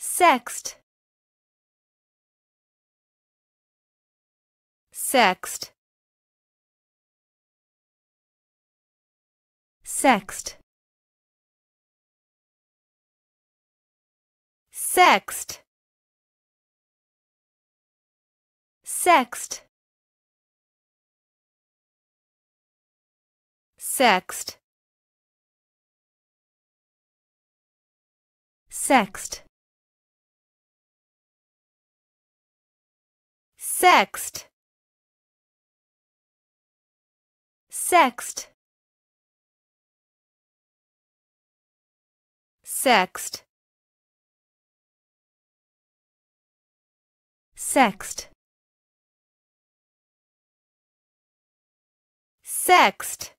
Sext. Sext. Sext. Sext. Sext. Sext. Sext. Sext. Sext. Sext. Sext. Sext.